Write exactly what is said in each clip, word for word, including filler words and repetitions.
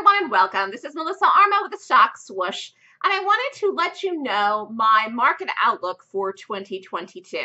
everyone, and welcome. This is Melissa Armo with The Stock Swoosh, and I wanted to let you know my market outlook for twenty twenty-two.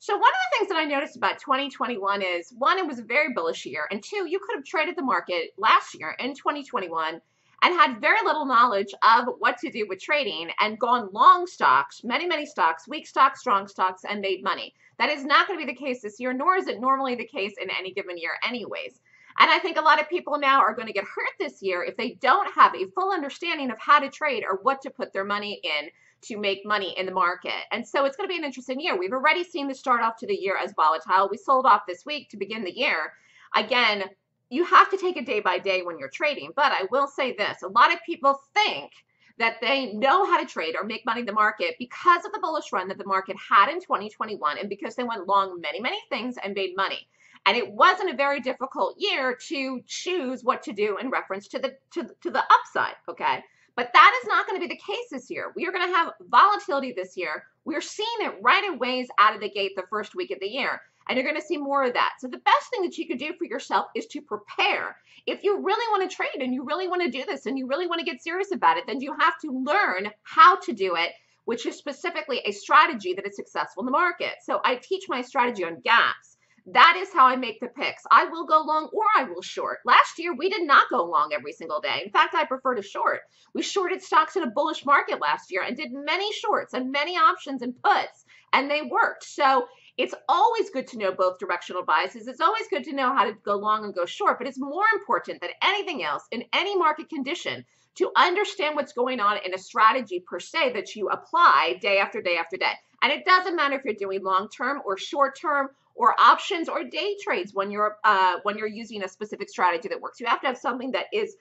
So one of the things that I noticed about twenty twenty-one is, one, it was a very bullish year, and two, you could have traded the market last year in twenty twenty-one and had very little knowledge of what to do with trading and gone long stocks, many, many stocks, weak stocks, strong stocks, and made money. That is not going to be the case this year, nor is it normally the case in any given year anyways. And I think a lot of people now are going to get hurt this year if they don't have a full understanding of how to trade or what to put their money in to make money in the market. And so it's going to be an interesting year. We've already seen the start off to the year as volatile. We sold off this week to begin the year. Again, you have to take it day by day when you're trading. But I will say this, a lot of people think that they know how to trade or make money in the market because of the bullish run that the market had in twenty twenty-one and because they went long many, many things and made money. And it wasn't a very difficult year to choose what to do in reference to the to, to the upside, okay? But that is not going to be the case this year. We are going to have volatility this year. We're seeing it right in ways out of the gate the first week of the year. And you're going to see more of that. So the best thing that you can do for yourself is to prepare. If you really want to trade and you really want to do this and you really want to get serious about it, then you have to learn how to do it, which is specifically a strategy that is successful in the market. So I teach my strategy on gaps. That is how I make the picks. I will go long or I will short. Last year, we did not go long every single day. In fact, I prefer to short. We shorted stocks in a bullish market last year and did many shorts and many options and puts, and they worked. So it's always good to know both directional biases. It's always good to know how to go long and go short, but it's more important than anything else in any market condition to understand what's going on in a strategy per se that you apply day after day after day. And it doesn't matter if you're doing long-term or short-term or options or day trades when you're uh, when you're using a specific strategy that works. You have to have something that is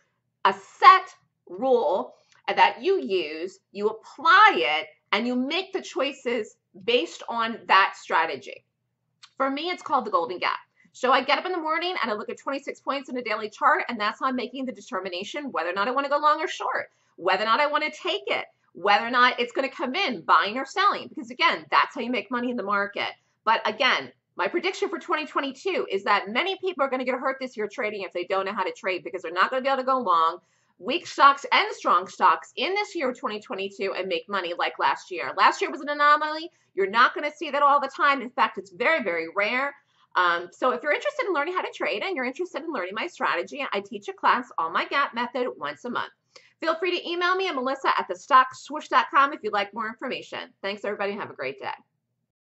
a set rule that you use, you apply it, and you make the choices based on that strategy. For me, it's called the golden gap. So I get up in the morning and I look at twenty-six points in a daily chart, and that's how I'm making the determination whether or not I want to go long or short, whether or not I want to take it, whether or not it's going to come in, buying or selling, because again, that's how you make money in the market. But again, my prediction for twenty twenty-two is that many people are going to get hurt this year trading if they don't know how to trade because they're not going to be able to go long weak stocks and strong stocks in this year of twenty twenty-two and make money like last year. Last year was an anomaly. You're not going to see that all the time. In fact, it's very, very rare. Um, so if you're interested in learning how to trade and you're interested in learning my strategy, I teach a class on my gap method once a month. Feel free to email me at melissa at the stock swoosh dot com if you'd like more information. Thanks, everybody, and have a great day.